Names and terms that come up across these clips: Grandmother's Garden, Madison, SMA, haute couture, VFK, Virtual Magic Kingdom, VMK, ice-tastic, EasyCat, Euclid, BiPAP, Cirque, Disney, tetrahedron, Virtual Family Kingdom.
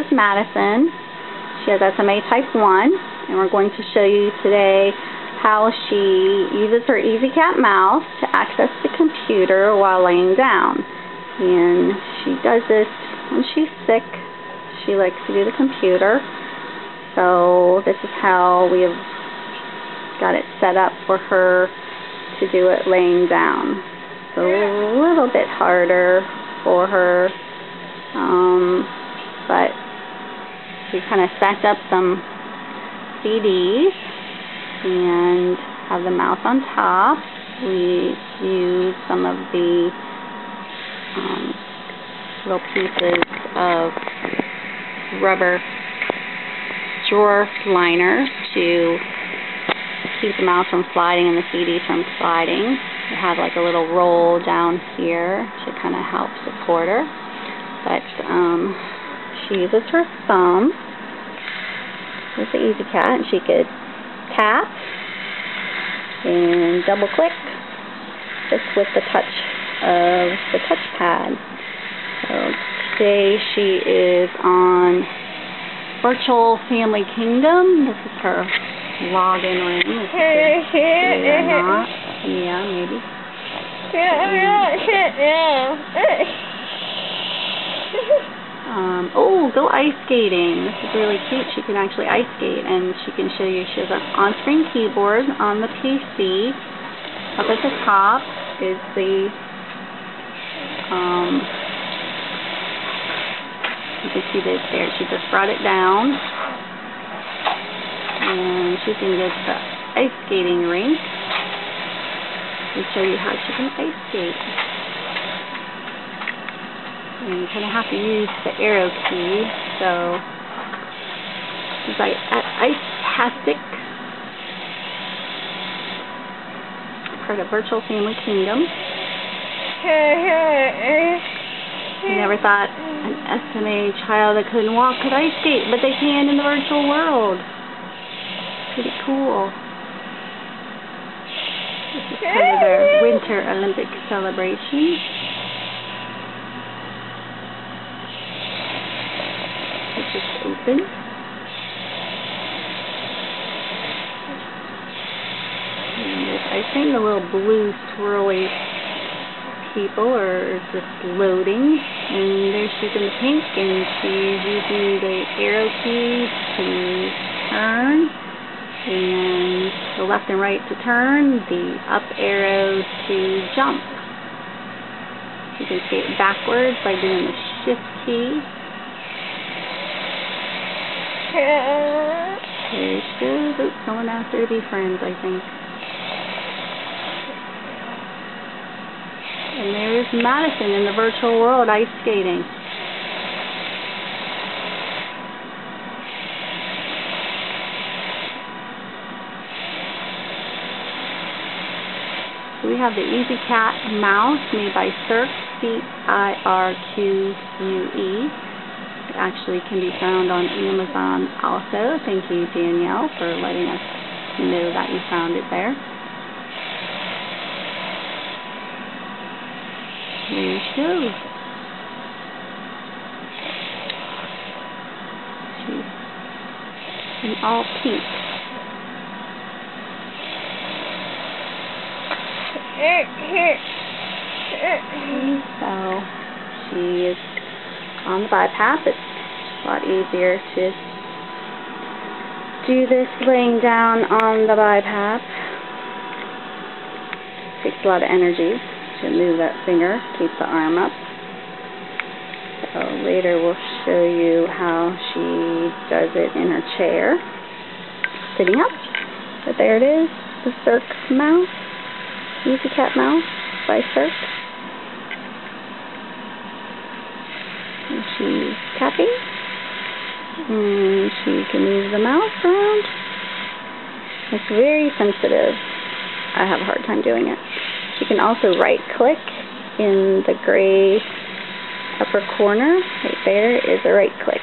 is Madison. She has SMA type 1, and we're going to show you today how she uses her EasyCat mouse to access the computer while laying down. And she does this when she's sick. She likes to do the computer. So this is how we have got it set up for her to do it laying down. It's a little bit harder for her, but we kind of stacked up some CDs and have the mouse on top. We use some of the little pieces of rubber drawer liner to keep the mouse from sliding and the CD from sliding. We have like a little roll down here to kind of help support her. But she uses her thumb with the EasyCat, and she could tap and double click just with the touch of the touchpad. So today she is on Virtual Family Kingdom. This is her login room. Yeah, maybe. Oh, go ice skating. This is really cute. She can actually ice skate, and she can show you. She has an on-screen keyboard on the PC. Up at the top is the you can see this there. She just brought it down. And she can get the ice skating rink and show you how she can ice skate. And you kind of have to use the arrow key. So it's like ice-tastic. Part of Virtual Family Kingdom. I never thought an SMA child that couldn't walk could ice skate, but they can in the virtual world. Pretty cool. This is part of their Winter Olympic celebration. It's just open. And I think the little blue swirly people are just loading, and there she's in the pink, and she's using the arrow key to turn, and the left and right to turn, the up arrow to jump. You can skate backwards by doing the shift key. There she goes. Oops, someone asked her to be friends, I think. And there's Madison in the virtual world ice skating. So we have the EasyCat mouse made by Cirque, C-I-R-Q-U-E. It actually can be found on Amazon also. Thank you, Danielle, for letting us know that you found it there. There she goes. She's in all pink. So she is on the BiPAP. It's a lot easier to do this laying down on the BiPAP. Takes a lot of energy to move that finger, keep the arm up. So later we'll show you how she does it in her chair, sitting up. But there it is, the Cirque mouse, EasyCat mouse by Cirque. And she's tapping, and she can move the mouse around. It's very sensitive. I have a hard time doing it. You can also right-click in the gray upper corner. Right there is a right-click.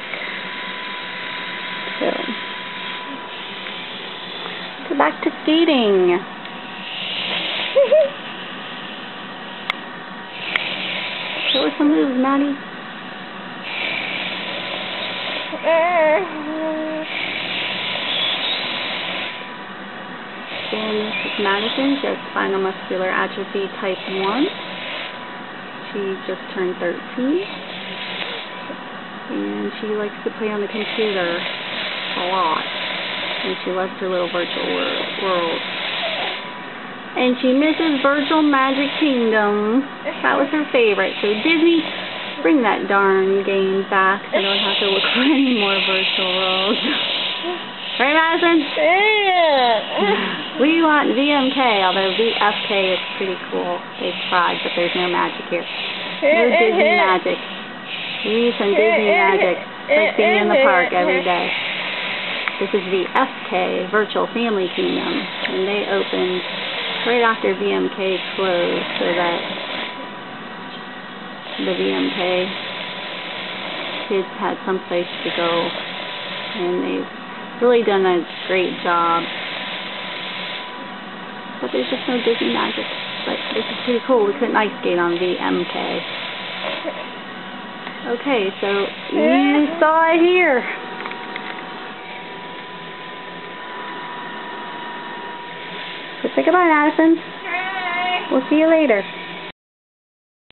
So back to skating. Show us some moves, Maddie. Again, this is Madison. She has spinal muscular atrophy type 1. She just turned 13. And she likes to play on the computer a lot. And she loves her little virtual world. And she misses Virtual Magic Kingdom. That was her favorite. So Disney, bring that darn game back so I don't have to look for any more virtual worlds. Right, Madison? Yeah. We want VMK, although VFK is pretty cool. They've tried, but there's no magic here. No Disney magic. We need some Disney magic, like being in the park every day. This is VFK, Virtual Family Kingdom, and they opened right after VMK closed so that the VMK kids had some place to go, and they've really done a great job. But there's just no Disney magic, but this is pretty cool. We couldn't ice skate on VMK. Okay, so you saw it here. Say goodbye, Madison. Hi. We'll see you later.